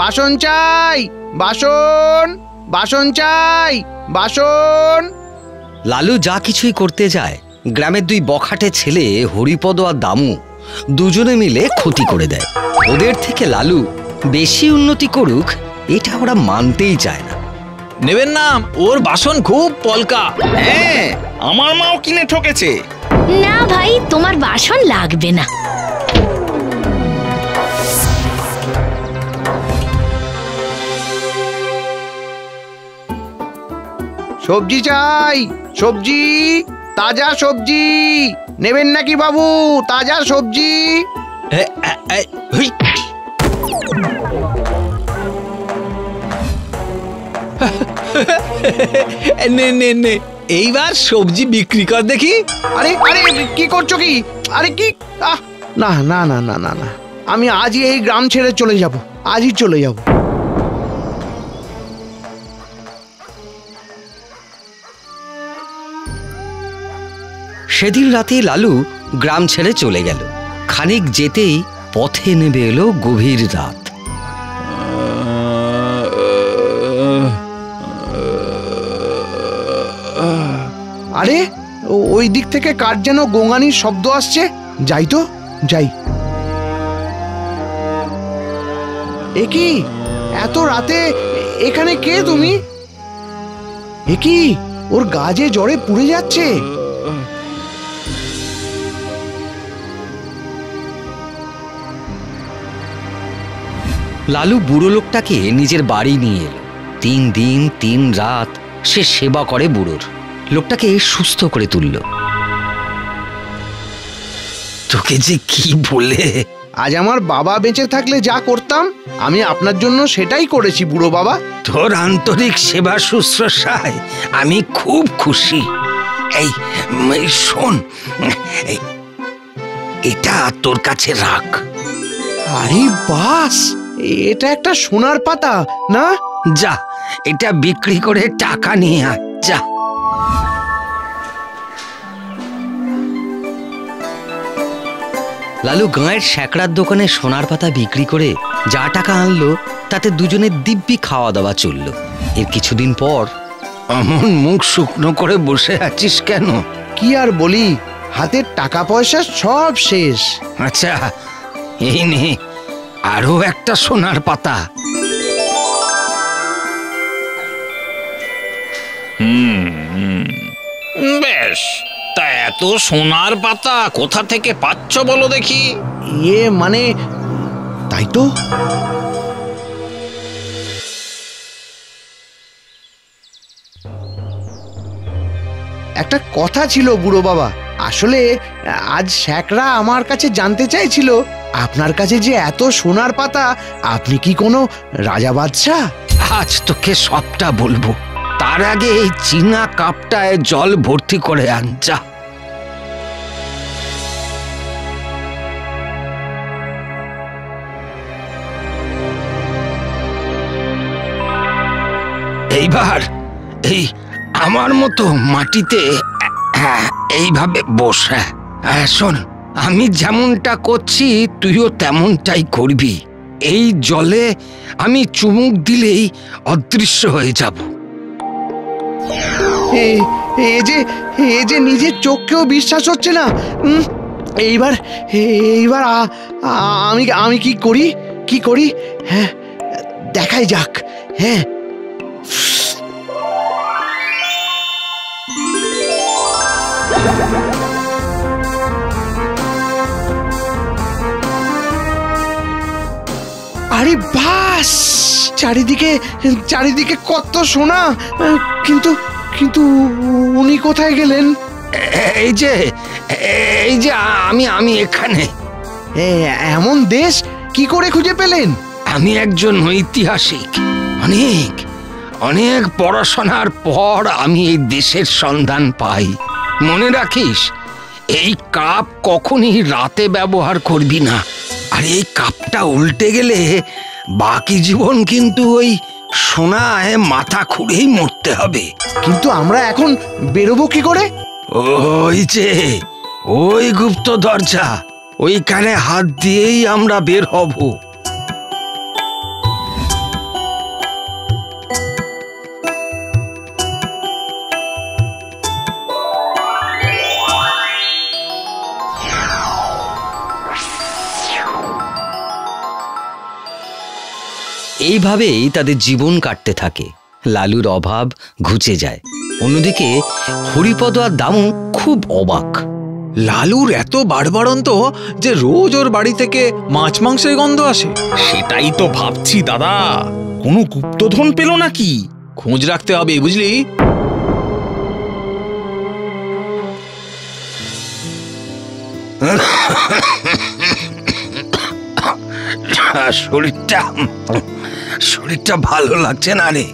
বাসন চাই, বাসন, বাসন চাই, বাসন। লালু যা কিছুই করতে যায়, গ্রামের দুই বখাটে ছেলে হরিপদ আর দামু দুজনে মিলে ক্ষতি করে দেয়। ওদের থেকে লালু বেশি উন্নতি করুক এটা ওরা মানতেই চায় না। নেবেন না, ওর বাসন খুব পলকা। হ্যাঁ, আমার মাও কিনে ঠকেছে। না ভাই, তোমার বাসন লাগবে না। সবজি চাই, সবজি, তাজা সবজি। নেবেন নাকি বাবু তাজা সবজি? নে নে নে, এইবার সবজি বিক্রি কর দেখি। আরে আরে, কি করছো কি? আরে কি, না না না না না না, আমি আজই এই গ্রাম ছেড়ে চলে যাব, আজই চলে যাব। সেদিন রাতে লালু গ্রাম ছেড়ে চলে গেল। খানিক যেতেই পথে নেমে এলো গভীর রাত। আরে, ওই দিক থেকে কার যেন গোঙানির শব্দ আসছে, যাই তো যাই। এ কি, এত রাতে এখানে কে তুমি? এ কি, ওর গা যে জ্বরে পুড়ে যাচ্ছে। লালু বুড়ো লোকটাকে নিজের বাড়ি নিয়ে এলো। 3 দিন 3 রাত সে সেবা করে বুড়োর, লোকটাকে সুস্থ করে তুলল। তোকে যে কি বলে, আজ আমার বাবা বেঁচে থাকলে যা করতাম আমি আপনার জন্য সেটাই করেছি বুড়ো বাবা। তোর আন্তরিক সেবা শুশ্রূষায় আমি খুব খুশি। এই শোন, এটা তোর কাছে রাখ। আরে বাস, এটা একটা সোনার পাতা না? যা, এটা বিক্রি করে টাকা নিয়ে আয়, যা। লালু গাঁয়ের শ্যাকড়ার দোকানে সোনার পাতা বিক্রি করে যা টাকা আনলো তাতে দুজনের দিব্যি খাওয়া দাওয়া চলল। এর কিছুদিন পর, অমন মুখ শুকনো করে বসে আছিস কেন? কি আর বলি, হাতের টাকা পয়সা সব শেষ। আচ্ছা, এই নে আরো একটা সোনার পাতা। বেশ, তা এত সোনার পাতা কোথা থেকে পাচ্ছ বলো দেখি? এ মানে, তাই তো। একটা কথা ছিল বুড়ো বাবা, আসলে আজ শ্যাকরা আমার কাছে জানতে চাইছিল আপনার কাছে যে এত সোনার পাতা, আপনি কি কোনো রাজা বাদশাহ? আজ তোকে সবটা বলবো, তার আগে এই চীনা কাপটায় জল ভর্তি করে আন, যা। এইবার এই আমার মতো মাটিতে এইভাবে বসে শোন, আমি যেমনটা করছি তুইও তেমনটাই করবি। এই জলে আমি চুমুক দিলেই অদৃশ্য হয়ে যাব। এ যে নিজের চোখকেও বিশ্বাস হচ্ছে না। এইবার আমি কি করি, হ্যাঁ দেখাই যাক। হ্যাঁ, আরে বাস, চারিদিকে কত সোনা। কিন্তু উনি কোথায় গেলেন? এই যে আমি এখানে। এমন দেশ কি করে খুঁজে পেলেন? আমি একজন ঐতিহাসিক, অনেক অনেক পড়াশোনার পর আমি এই দেশের সন্ধান পাই। মনে রাখিস, এই কাপ কখনই রাতে ব্যবহার করবি না। আর এই কাপটা উল্টে গেলে বাকি জীবন কিন্তু ওই সোনায় মাথা খুঁড়েই মরতে হবে। কিন্তু আমরা এখন বেরোবো কি করে? ওই গুপ্ত দরজা, ওইখানে হাত দিয়েই আমরা বের হব। এইভাবেই তাদের জীবন কাটতে থাকে। লালুর অভাব ঘুচে যায়। অন্যদিকে হরিপদ আর দামু খুব অবাক। লালুর এত বাড়বাড়ন্ত যে রোজ ওর বাড়ি থেকে মাছ মাংসের গন্ধ আসে। সেটাই তো ভাবছি দাদা, কোনো গুপ্তধন পেল নাকি? খোঁজ রাখতে হবে বুঝলি। শরীরটা ভালো লাগছে না রে,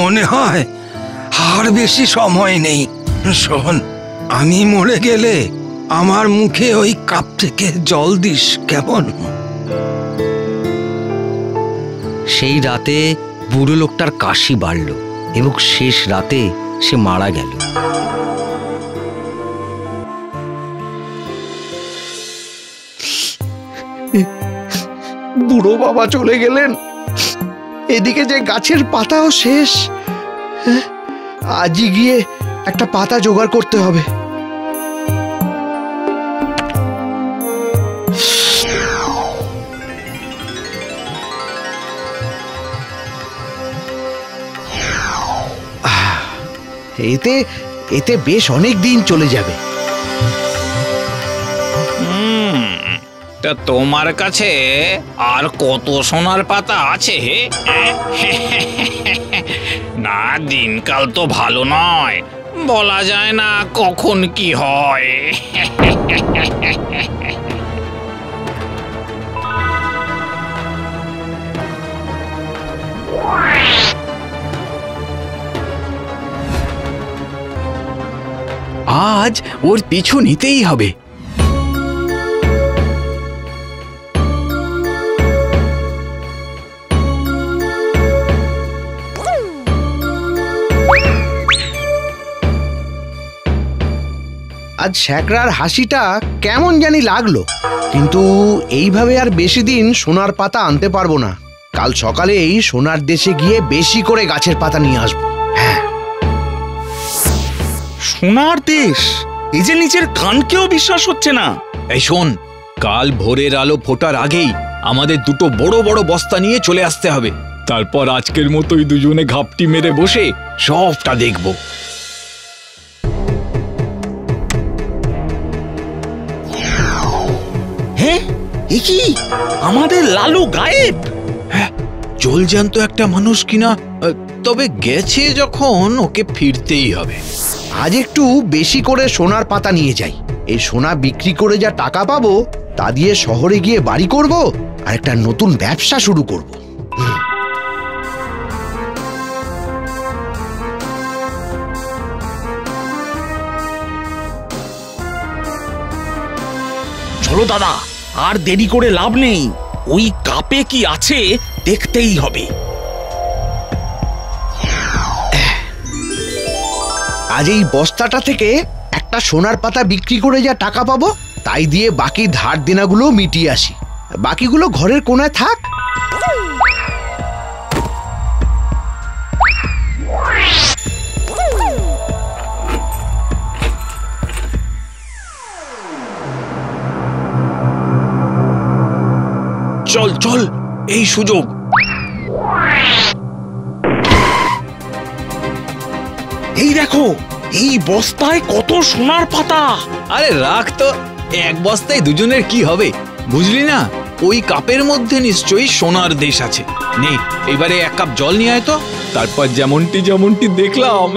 মনে হয় আর বেশি সময় নেই। শোন, আমি মরে গেলে আমার মুখে ওই কাপ থেকে জল দিস কেমন? সেই রাতে বুড়ো লোকটার কাশি বাড়ল এবং শেষ রাতে সে মারা গেল। বুড়ো বাবা চলে গেলেন, এদিকে যে গাছের পাতাও শেষ। আজই গিয়ে একটা পাতা জোগাড় করতে হবে। এতে এতে বেশ অনেক দিন চলে যাবে। তা তোমার কাছে আর কত সোনার পাতা আছে? না, দিনকাল তো ভালো নয়, বলা যায় না কখন কি হয়। আজ ওর পিছু নিতেই হবে। আজ শ্যাকরার হাসিটা কেমন জানি লাগলো, কিন্তু এইভাবে আর বেশি দিন সোনার পাতা আনতে পারবো না। কাল সকালেই সোনার দেশে গিয়ে বেশি করে গাছের পাতা নিয়ে আসবো। হ্যাঁ, সোনার দেশ, এই যে নিজের কানকেও বিশ্বাস হচ্ছে না। এই শোন, কাল ভোরের আলো ফোটার আগেই আমাদের দুটো বড় বড় বস্তা নিয়ে চলে আসতে হবে। তারপর আজকের মতোই দুজনে ঘাপটি মেরে বসে সবটা দেখবো। কি আমাদের লালু গায়েব? জলজান্ত একটা মানুষ কিনা, তবে গেছে যখন ওকে ফিরতেই হবে। আজ একটু বেশি করে সোনার পাতা নিয়ে যাই। এই সোনা বিক্রি করে যা টাকা পাবো তা দিয়ে শহরে গিয়ে বাড়ি করব আর একটা নতুন ব্যবসা শুরু করব। চলো দাদা, আর দেরি করে লাভ নেই, ওই কাপে কি আছে দেখতেই হবে। আজ এই বস্তাটা থেকে একটা সোনার পাতা বিক্রি করে যা টাকা পাবো তাই দিয়ে বাকি ধার দেনাগুলো মিটিয়ে আসি। বাকিগুলো ঘরের কোণায় থাক। চল চল, এই সুযোগ। এই দেখো, এই বস্তায় কত সোনার পাতা। আরে রাখ তো, এক বস্তায় দুজনের কি হবে বুঝলি না? ওই কাপের মধ্যে নিশ্চয়ই সোনার দেশ আছে। নে, এবারে এক কাপ জল নিয়ে আয় তো। তারপর যেমনটি দেখলাম।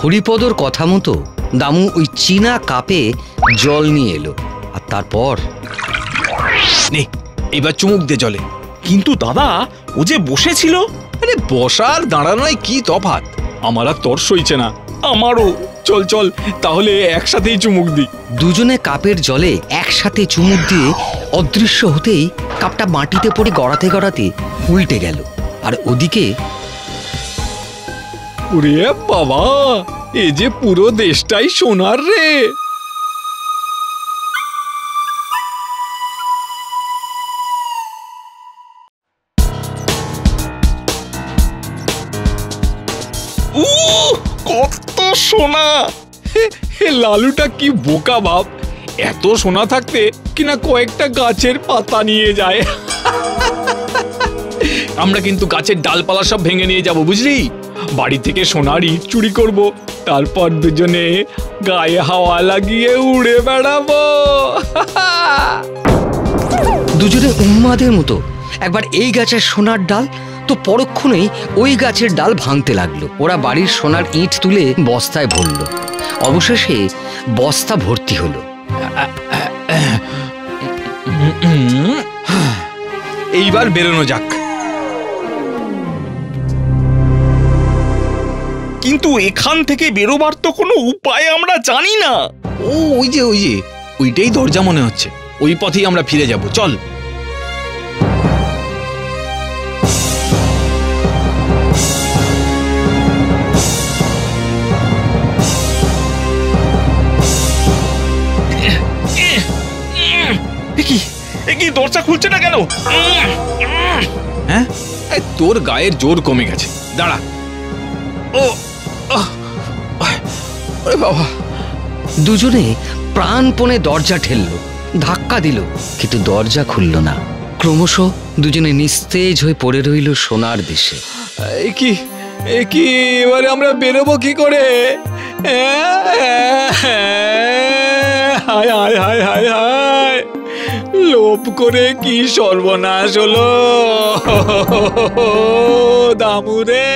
হরিপদর কথা মতো দামু ওই চীনা কাপে জল নিয়ে এলো। আর তারপর নে, এবার চুমুক দে জলে। কিন্তু দাদা, ও যে বসেছিল। আরে বসার দাঁড়ানোয় কি তফাৎ? আমার আর তর সইছে না। আমারও। চল চল, তাহলে একসাথেই চুমুক দি। দুজনে কাপের জলে একসাথে চুমুক দিয়ে অদৃশ্য হতেই কাপটা মাটিতে পড়ে গড়াতে গড়াতে উল্টে গেল। আর ওদিকে ওরে বাবা, এ যে পুরো দেশটাই সোনার রে। কত সোনা! লালুটা কি বোকা বাপ! এত সোনা থাকতে কিনা কয়েকটা গাছের পাতা নিয়ে যায়। আমরা কিন্তু গাছের ডালপালা সব ভেঙে নিয়ে যাব, বুঝলি? বাড়ি থেকে সোনার ইট চুরি করব, তারপর দুজনে গায়ে হাওয়া লাগিয়ে উড়ে বেড়াবো। দুজনে উন্মাদের মতো একবার এই গাছের সোনার ডাল, তো পরক্ষণেই ওই গাছের ডাল ভাঙতে লাগলো। ওরা বাড়ির সোনার ইট তুলে বস্তায় ভরল, অবশেষে বস্তা ভর্তি হলো। এইবার বেরোনো যাক, কিন্তু এখান থেকে বেরোবার তো কোনো উপায় আমরা জানি না। ও ওই যে ওইটাই দরজা মনে হচ্ছে, ওই পথেই আমরা ফিরে যাব, চল। কি দরজা খুলছে না কেন? হ্যাঁ, তোর গায়ের জোর কমে গেছে, দাঁড়া। ও বাবা! দুজনে প্রাণপণে দরজা ঠেললো, ধাক্কা দিল, কিন্তু দরজা খুলল না। ক্রমশ দুজনে নিস্তেজ হয়ে পড়ে রইল সোনার দেশে। একি এবারে আমরা বেরোবো কি করে? হায় হায় হায় হায় হায়, লোভ করে কি সর্বনাশ হলো দামুরে।